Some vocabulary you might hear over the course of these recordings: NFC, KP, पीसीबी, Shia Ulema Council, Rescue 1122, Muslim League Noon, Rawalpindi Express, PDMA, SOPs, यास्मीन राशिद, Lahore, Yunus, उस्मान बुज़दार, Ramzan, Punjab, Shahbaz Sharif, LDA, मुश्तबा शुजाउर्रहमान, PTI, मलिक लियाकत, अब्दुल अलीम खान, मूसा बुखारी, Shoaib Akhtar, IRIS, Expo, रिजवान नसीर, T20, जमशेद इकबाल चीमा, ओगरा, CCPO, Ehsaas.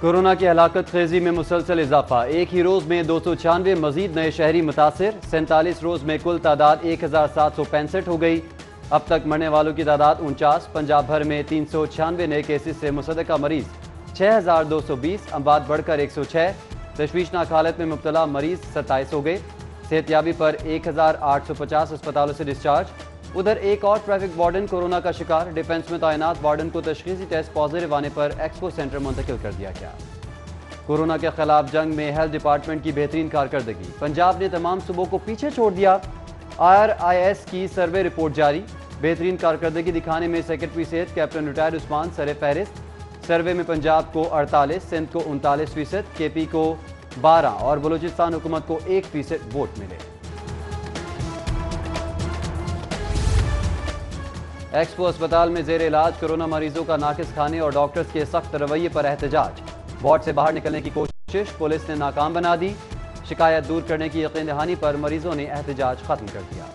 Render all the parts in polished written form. Corona की हलाकत खेजी में मुसलसल इजाफा, एक ही रोज में 296 मजीद नए शहरी मुतासर, 47 रोज में कुल तादाद 1765 हो गई। अब तक मरने वालों की तादाद 49। पंजाब भर में 396 नए केसेस से मुसद्दका मरीज 6220, अमवात बढ़कर 106। तशवीशनाक हालत में मुब्तला मरीज 27 हो गए। सेहतियाबी पर 1850 अस्पतालों से डिस्चार्ज। उधर एक और ट्रैफिक वार्डन कोरोना का शिकार, डिफेंस में तैनात वार्डन को तशखीसी टेस्ट पॉजिटिव आने पर एक्सपो सेंटर मुंतकिल कर दिया गया। कोरोना के खिलाफ जंग में हेल्थ डिपार्टमेंट की बेहतरीन कारकर्दगी, पंजाब ने तमाम सूबों को पीछे छोड़ दिया। IRIS की सर्वे रिपोर्ट जारी, बेहतरीन कारकर्दगी दिखाने में सेक्रेटरी सेहत कैप्टन रिटायर्ड उस्मान सर फहरिस्त। सर्वे में पंजाब को 48, सिंध को 39%, KP को 12 और बलूचिस्तान हुकूमत को 1% वोट मिले। एक्सपो अस्पताल में जेर इलाज कोरोना मरीजों का नाकिस खाने और डॉक्टर्स के सख्त रवैये पर एहतजाज, वार्ड से बाहर निकलने की कोशिश पुलिस ने नाकाम बना दी। शिकायत दूर करने की यकीन दहानी पर मरीजों ने एहतजाज खत्म कर दिया।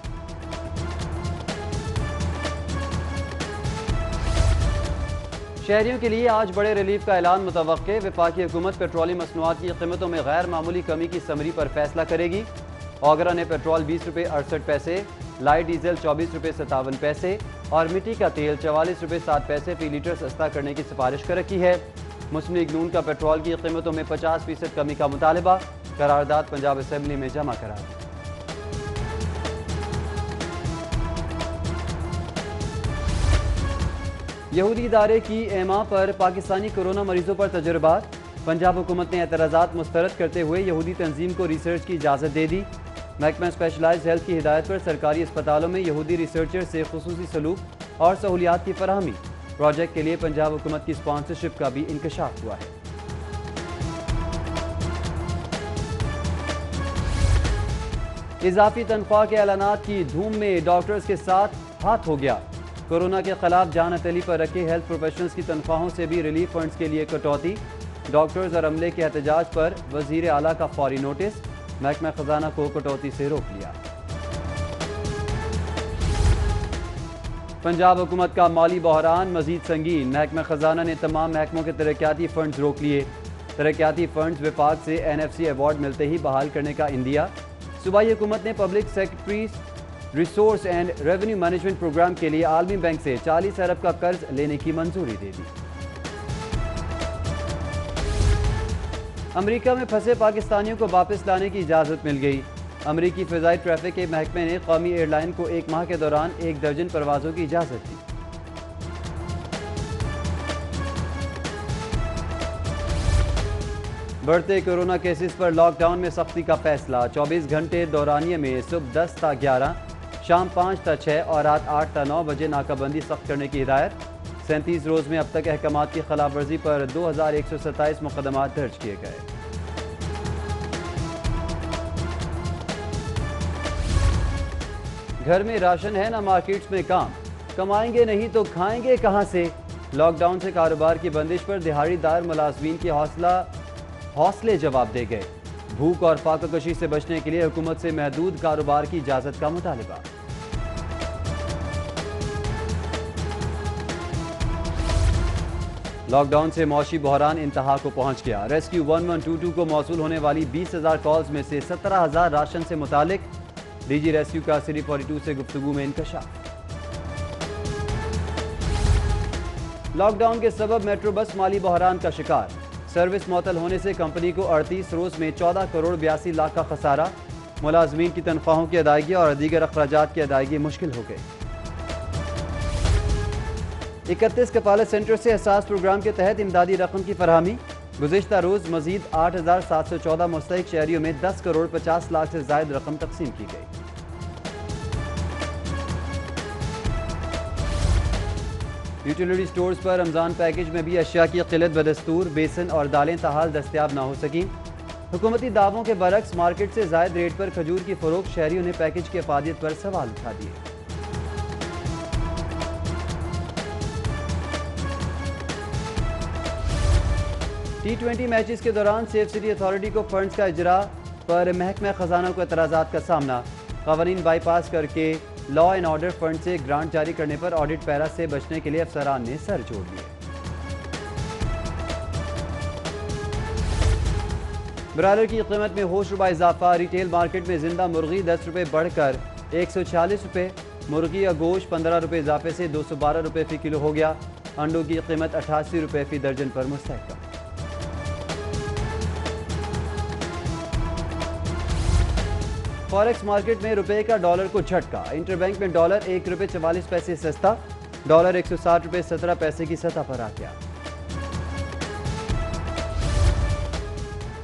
शहरियों के लिए आज बड़े रिलीफ का ऐलान मुतवक्के, वफाकी हुकूमत पेट्रोलियम मसनूआत की कीमतों में गैर मामूली कमी की समरी पर फैसला करेगी। ओगरा ने पेट्रोल 20 रुपये 68 पैसे, लाइट डीजल 24 रुपये 57 पैसे और मिट्टी का तेल 44 रुपये 7 पैसे फी लीटर सस्ता करने की सिफारिश कर रखी है। मुस्लिम लीग नून का पेट्रोल की कीमतों में 50% कमी का मुतालबा, करारदाद पंजाब असेंबली में जमा करा दी। यहूदी इदारे की एमा पर पाकिस्तानी कोरोना मरीजों पर तजुर्बात, पंजाब हुकूमत ने एतराज़ात मुस्तरद करते हुए यहूदी तंजीम को रिसर्च की इजाज़त दे दी। महकमा स्पेशलाइज हेल्थ की हिदायत पर सरकारी अस्पतालों में यहूदी रिसर्चर से खुसूसी सलूक और सहूलियात की फराहमी, प्रोजेक्ट के लिए पंजाब हुकूमत की स्पॉन्सरशिप का भी इंकशाफ हुआ है। इजाफी तनख्वाह के ऐलानात की धूम में डॉक्टर्स के साथ हाथ हो गया, कोरोना के खिलाफ जान अतली पर रखे हेल्थ प्रोफेशनल्स की तनख्वाहों से भी रिलीफ फंड्स के लिए कटौती। डॉक्टर्स और अमले के एहतजाज पर वजीर आला का फौरी नोटिस, महकमा खजाना को कटौती से रोक लिया। पंजाब हुकूमत का माली बहरान मजीद संगीन, महकमा खजाना ने तमाम महकमों के तरक्याती फंड्स रोक लिए। तरक्याती फंड्स विभाग से NFC अवार्ड मिलते ही बहाल करने का इंदिया, सूबाई हुकूमत ने public secretaries resource and revenue management programme के लिए आलमी बैंक से 40 अरब का कर्ज लेने की मंजूरी दे दी। अमरीका में फंसे पाकिस्तानियों को वापस लाने की इजाज़त मिल गई, अमरीकी फ़िज़ाई ट्रैफिक के महकमे ने कौमी एयरलाइन को एक माह के दौरान 1 दर्जन परवाज़ों की इजाज़त दी। बढ़ते कोरोना केसेस पर लॉकडाउन में सख्ती का फैसला, 24 घंटे दौरानिये में सुबह 10 से 11, शाम 5 से 6 और रात 8 से 9 बजे नाकाबंदी सख्त करने की हिदायत। 37 रोज़ में अब तक अहकाम की खिलाफ वर्जी पर 2127 मुकदमा दर्ज किए गए। घर में राशन है ना मार्केट्स में काम, कमाएंगे नहीं तो खाएंगे कहां से, लॉकडाउन से कारोबार की बंदिश पर दिहाड़ीदार मुलाजमीन के हौसले जवाब दे गए। भूख और फाकाकशी से बचने के लिए हुकूमत से महदूद कारोबार की इजाज़त का मुतालबा। लॉकडाउन से मौशी बहरान इंतहा को पहुंच गया, रेस्क्यू 1122 को मौसूल होने वाली 20,000 कॉल्स में से 17,000 राशन से मुतालिक, डीजी रेस्क्यू का सीरी 42 से गुफ्तगू में इंकशाफ। लॉकडाउन के सबब मेट्रो बस माली बहरान का शिकार, सर्विस मौतल होने से कंपनी को 38 रोज में 14 करोड़ 82 लाख का खसारा, मुलाजमीन की तनख्वाहों की अदायगी और दीगर अखराजात की अदायगी मुश्किल हो गई। 31 कफालत सेंटर से एहसास प्रोग्राम के तहत इमदादी रकम की फरहमी, गुज़िश्ता रोज़ मज़ीद 8,714 मुस्तहिक शहरियों में 10 करोड़ 50 लाख से ज़ायद रकम तकसीम की गई। यूटिलिटी स्टोर्स पर रमज़ान पैकेज में भी अशिया की किल्लत बदस्तूर, बेसन और दालें ताहाल दस्तियाब ना हो सकी। हुकूमती दावों के बरक्स मार्केट से ज़ायद रेट पर खजूर की फ़रोख्त, शहरियों ने पैकेज की अफादियत पर सवाल उठा दिए। T20 मैचेस के दौरान सेफ सिटी अथॉरिटी को फंड्स का इजरा पर महकमा खजाना को एतराज़ात का सामना, खवानीन बाईपास करके लॉ एंड ऑर्डर फंड से ग्रांट जारी करने पर ऑडिट पैरा से बचने के लिए अफसरान ने सर जोड़ लिए। ब्रायलर की कीमत में होशरुबा इजाफा। रिटेल मार्केट में जिंदा मुर्गी 10 रुपये बढ़कर 146 रुपये, मुर्गी या गोश्त 15 रुपये इजाफे से 212 रुपये फी किलो हो गया। अंडों की कीमत 88 रुपये फी दर्जन पर मुस्तहकम। फॉरेक्स मार्केट में रुपये का डॉलर को झटका। इंटरबैंक में डॉलर 1 रुपये 44 पैसे सस्ता, डॉलर 160 रुपये 17 पैसे की सतह पर आ गया।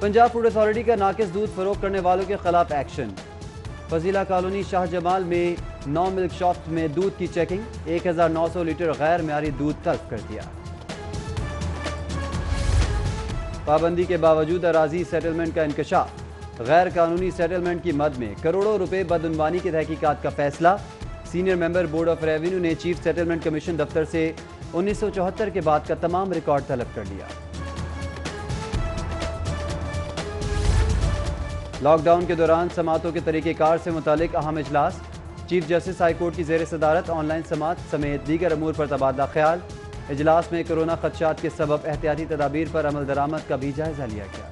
पंजाब फूड अथॉरिटी का नाकिस दूध फरोख्त करने वालों के खिलाफ एक्शन। फजीला कॉलोनी शाह जमाल में 9 मिल्क शॉप्स में दूध की चेकिंग, 1900 लीटर गैर म्यारी दूध तलब कर दिया। पाबंदी के बावजूद अराजी सेटलमेंट का इंकशाफ। गैर कानूनी सेटलमेंट की मद में करोड़ों रुपए बदअनवानी की तहकीकात का फैसला। Senior member board of revenue ने चीफ सेटलमेंट कमीशन दफ्तर से 1974 के बाद का तमाम रिकॉर्ड तलब कर लिया। लॉकडाउन के दौरान समातों के तरीक़ेकार से मुतालिक अहम इजलास। चीफ जस्टिस हाईकोर्ट की जेर सदारत ऑनलाइन समात समेत दीगर अमूर पर तबादला ख्याल। इजलास में कोरोना खदशात के सबब एहतियाती तदाबीर पर अमल दरामद का भी जायजा लिया गया।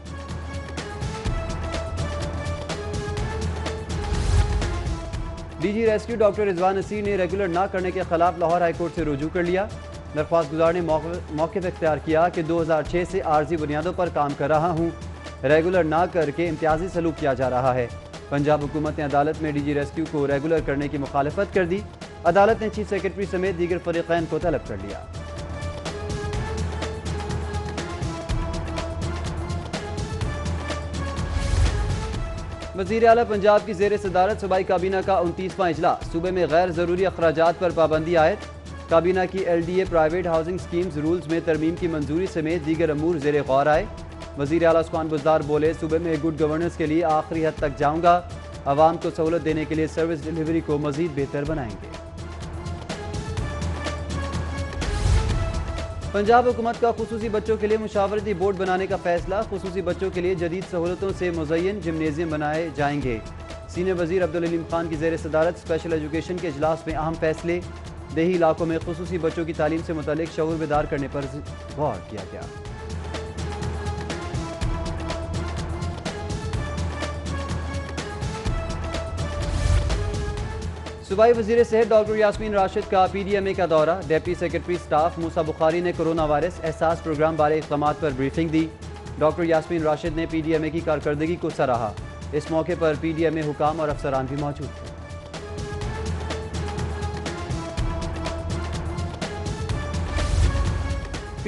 DG rescue doctor रिजवान नसीर ने रेगुलर ना करने के खिलाफ लाहौर हाईकोर्ट से रुजू कर लिया। दरख्वास्त गुजार ने मौक़िफ़ इख्तियार किया कि 2006 से आर्जी बुनियादों पर काम कर रहा हूँ, रेगुलर ना करके इम्तियाजी सलूक किया जा रहा है। पंजाब हुकूमत ने अदालत में डीजी रेस्क्यू को रेगुलर करने की मुखालफत कर दी। अदालत ने चीफ सेक्रेटरी समेत दीगर फरीकैन को तलब कर लिया। वज़ीर आला पंजाब की जेर सदारत सूबाई काबीना का 29वां इजलास। सूबे में गैर ज़रूरी अखराजात पर पाबंदी आयद। काबीना की LDA private housing schemes rules में तरमीम की मंजूरी समेत दीगर अमूर जेर गौर आए। वज़ीर आला उस्मान बुज़दार बोले, सूबे में गुड गवर्नेंस के लिए आखिरी हद तक जाऊंगा, आवाम को सहूलत देने के लिए सर्विस डिलीवरी को मज़ीद बेहतर बनाएंगे। पंजाब हुकूमत का खुसूसी बच्चों के लिए मुशावरती बोर्ड बनाने का फैसला। खुसूसी बच्चों के लिए जदीद सहूलतों से मुज़य्यन जिमनेजियम बनाए जाएंगे। सीनियर वज़ीर अब्दुल अलीम खान की ज़ेर सदारत स्पेशल एजुकेशन के इजलास में अहम फैसले। देही इलाकों में खुसूसी बच्चों की तालीम से मुतल्लिक़ शऊर बेदार करने पर गौर किया गया। सूबाई वज़ीर सेहत डॉक्टर यास्मीन राशिद का PDMA का दौरा। Deputy secretary staff मूसा बुखारी ने कोरोना वायरस एहसास प्रोग्राम बारे इक़दामात पर ब्रीफिंग दी। डॉक्टर यास्मीन राशिद ने PDMA की कारकर्दगी को सराहा। इस मौके पर PDMA हुकाम और अफसरान भी मौजूद थे।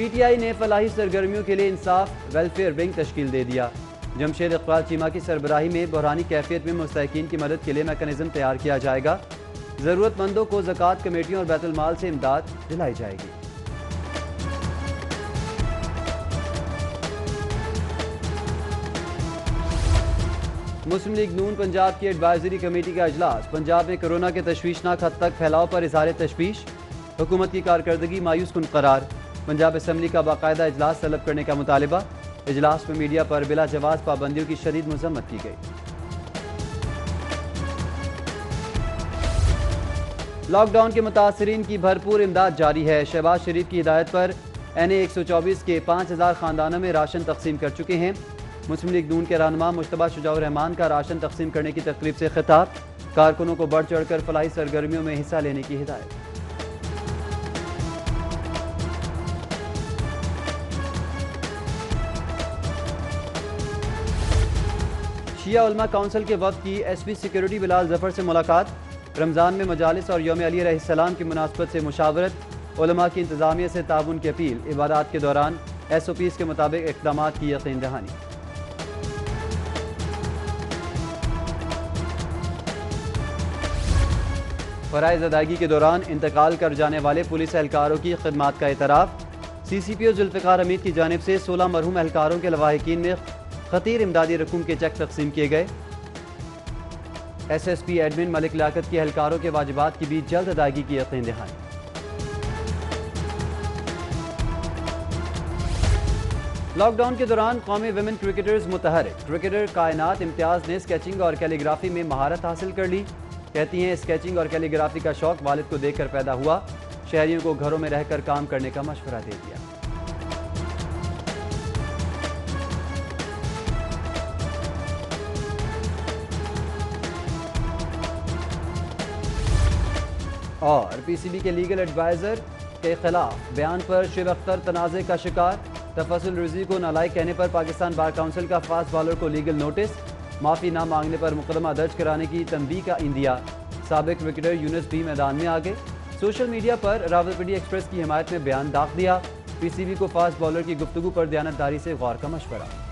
PTI ने फलाही सरगर्मियों के लिए इंसाफ वेलफेयर विंग तश्कील दे दिया। जमशेद इकबाल चीमा की सरबराही में बहरानी कैफियत में मुस्तहकीन की मदद के लिए मैकेनिज्म तैयार किया जाएगा। ज़रूरतमंदों को ज़कात कमेटियों और बैतुल माल से इमदाद दिलाई जाएगी। मुस्लिम लीग नून पंजाब की एडवाइजरी कमेटी का इजलास। पंजाब में कोरोना के तशवीशनाक हद तक फैलाव पर इजहार तशवीश। हुकूमत की कारकर्दगी मायूस कुन करार। पंजाब असम्बली का बाकायदा इजलास तलब करने का मुतालबा। इजलास में मीडिया पर बिला जवाज पाबंदियों की शदीद मजम्मत की गई। लॉकडाउन के मुतासरीन की भरपूर इमदाद जारी है। शहबाज शरीफ की हिदायत पर NA 124 के 5000 खानदानों में राशन तकसीम कर चुके हैं। मुस्लिम लीग नून के रहनुमा मुश्तबा शुजाउर्रहमान का राशन तकसीम करने की तकरीब से खिताब। कारकुनों को बढ़ चढ़ कर फलाही सरगर्मियों में हिस्सा लेने की हिदायत। शिया उलमा काउंसिल के वफ़द की SB सिक्योरिटी बिलाल जफर से मुलाकात। रमज़ान में मजालिस और यौम अली अलैहिस्सलाम की मुनासबत से मुशावरत। उलमा की इंतज़ामिया से ताबुन की अपील। इबादात के दौरान SOPs के मुताबिक इक़दामात की यकीन दहानी। फ़राइज़ अदायगी के दौरान इंतकाल कर जाने वाले पुलिस एहलकारों की खिदमात का एतराफ़। CCPO ज़ुल्फ़िकार अमीद की जानिब से 16 मरहूम एहलकारों के लवाहिकीन में खतीर इमदादी रकूम के चेक तकसीम किए गए। SSP एडमिन मलिक लियाकत के एहलकारों के वाजिबात की भी जल्द अदायगी की यकीन दहानी। लॉकडाउन के दौरान कौमी विमेन क्रिकेटर्स मुतहरक। क्रिकेटर कायनात इम्तियाज़ ने स्केचिंग और कैलीग्राफी में महारत हासिल कर ली। कहती हैं, स्केचिंग और कैलीग्राफी का शौक वालिद को देखकर पैदा हुआ। शहरियों को घरों में रहकर काम करने का मशवरा दे दिया। और पीसीबी के लीगल एडवाइज़र के खिलाफ बयान पर शोएब अख्तर तनाज़े का शिकार। तफसल रजी को नालायक कहने पर पाकिस्तान बार काउंसिल का फास्ट बॉलर को लीगल नोटिस। माफ़ी ना मांगने पर मुकदमा दर्ज कराने की तंबीह का इंदिया। साबिक विकेटर यूनुस भी मैदान में आ गए। सोशल मीडिया पर रावलपिंडी एक्सप्रेस की हिमायत में बयान दाग दिया। पीसीबी को फास्ट बॉलर की गुफ्तगू पर दयानतदारी से गौर का मशवरा।